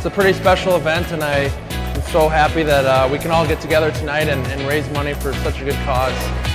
It's a pretty special event, and I'm so happy that we can all get together tonight and raise money for such a good cause.